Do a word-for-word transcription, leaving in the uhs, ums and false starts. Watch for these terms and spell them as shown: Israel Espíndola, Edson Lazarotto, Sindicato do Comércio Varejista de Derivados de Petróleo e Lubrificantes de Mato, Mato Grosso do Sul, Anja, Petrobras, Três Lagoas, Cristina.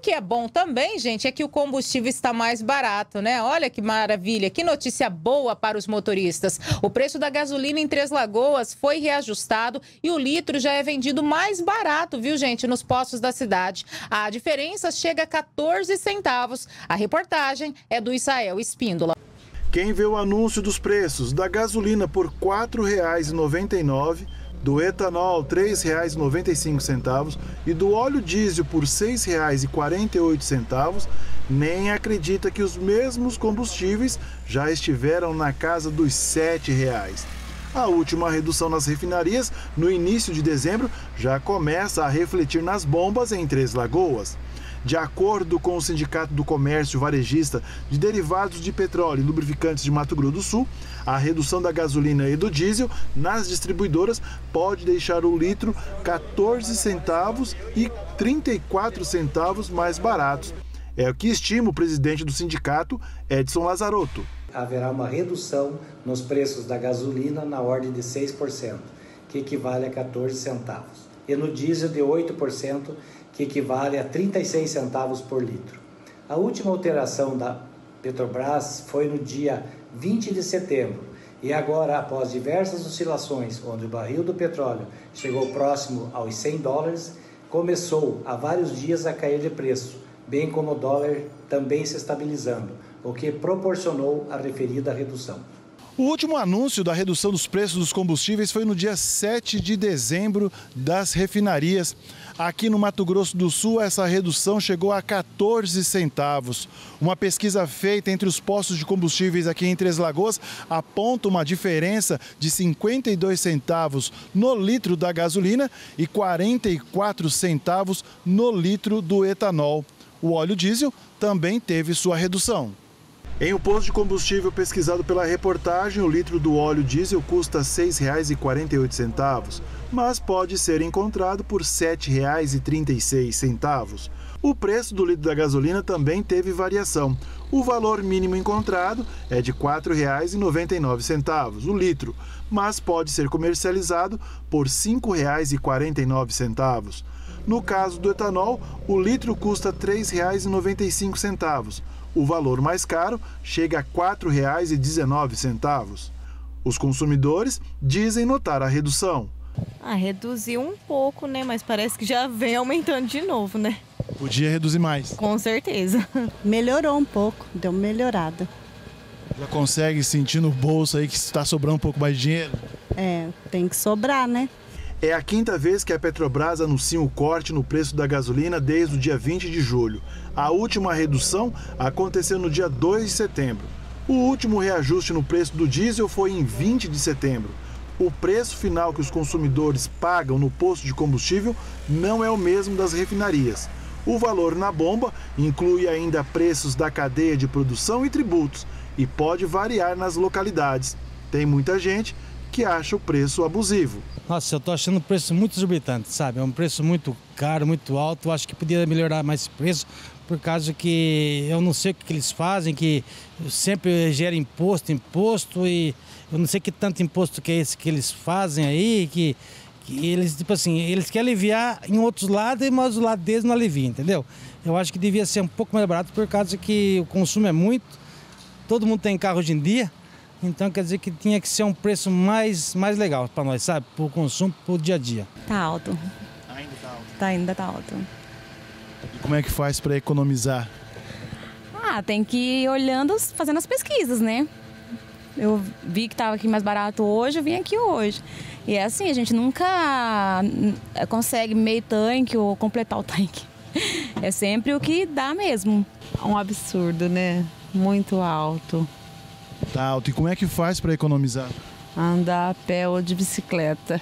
que é bom também, gente, é que o combustível está mais barato, né? Olha que maravilha, que notícia boa para os motoristas. O preço da gasolina em Três Lagoas foi reajustado e o litro já é vendido mais barato, viu, gente, nos postos da cidade. A diferença chega a quatorze centavos. A reportagem é do Israel Espíndola. Quem vê o anúncio dos preços da gasolina por quatro reais e noventa e nove centavos, do etanol três reais e noventa e cinco centavos e do óleo diesel por seis reais e quarenta e oito centavos, nem acredita que os mesmos combustíveis já estiveram na casa dos sete reais. A última redução nas refinarias, no início de dezembro, já começa a refletir nas bombas em Três Lagoas. De acordo com o Sindicato do Comércio Varejista de Derivados de Petróleo e Lubrificantes de Mato Grosso do Sul, a redução da gasolina e do diesel nas distribuidoras pode deixar o litro quatorze centavos e trinta e quatro centavos mais baratos. É o que estima o presidente do sindicato, Edson Lazarotto. Haverá uma redução nos preços da gasolina na ordem de seis por cento, que equivale a quatorze centavos. E no diesel de oito por cento, que equivale a trinta e seis centavos por litro. A última alteração da Petrobras foi no dia vinte de setembro e agora, após diversas oscilações, onde o barril do petróleo chegou próximo aos cem dólares, começou há vários dias a cair de preço, bem como o dólar também se estabilizando, o que proporcionou a referida redução. O último anúncio da redução dos preços dos combustíveis foi no dia sete de dezembro das refinarias. Aqui no Mato Grosso do Sul, essa redução chegou a quatorze centavos. Uma pesquisa feita entre os postos de combustíveis aqui em Três Lagoas aponta uma diferença de cinquenta e dois centavos no litro da gasolina e quarenta e quatro centavos no litro do etanol. O óleo diesel também teve sua redução. Em um posto de combustível pesquisado pela reportagem, o litro do óleo diesel custa seis reais e quarenta e oito centavos, mas pode ser encontrado por sete reais e trinta e seis centavos. O preço do litro da gasolina também teve variação. O valor mínimo encontrado é de quatro reais e noventa e nove centavos o litro, mas pode ser comercializado por cinco reais e quarenta e nove centavos. No caso do etanol, o litro custa três reais e noventa e cinco centavos. O valor mais caro chega a quatro reais e dezenove centavos. Os consumidores dizem notar a redução. Ah, reduziu um pouco, né? Mas parece que já vem aumentando de novo, né? Podia reduzir mais. Com certeza. Melhorou um pouco, deu uma melhorada. Já consegue sentir no bolso aí que está sobrando um pouco mais de dinheiro? É, tem que sobrar, né? É a quinta vez que a Petrobras anuncia um corte no preço da gasolina desde o dia vinte de julho. A última redução aconteceu no dia dois de setembro. O último reajuste no preço do diesel foi em vinte de setembro. O preço final que os consumidores pagam no posto de combustível não é o mesmo das refinarias. O valor na bomba inclui ainda preços da cadeia de produção e tributos e pode variar nas localidades. Tem muita gente que acha o preço abusivo. Nossa, eu estou achando o preço muito exorbitante, sabe? É um preço muito caro, muito alto. Eu acho que poderia melhorar mais esse preço, por causa que eu não sei o que eles fazem, que sempre gera imposto, imposto, e eu não sei que tanto imposto que é esse que eles fazem aí, que, que eles, tipo assim, eles querem aliviar em outros lados, mas o lado deles não alivia, entendeu? Eu acho que devia ser um pouco mais barato, por causa que o consumo é muito, todo mundo tem carro hoje em dia. Então quer dizer que tinha que ser um preço mais, mais legal para nós, sabe? Para o consumo, para o dia a dia. Tá alto. Ainda tá alto. Tá, ainda tá alto. E como é que faz para economizar? Ah, tem que ir olhando, fazendo as pesquisas, né? Eu vi que estava aqui mais barato hoje, eu vim aqui hoje. E é assim, a gente nunca consegue meio tanque ou completar o tanque. É sempre o que dá mesmo. Um absurdo, né? Muito alto. Tá alto. E como é que faz para economizar? Andar a pé ou de bicicleta.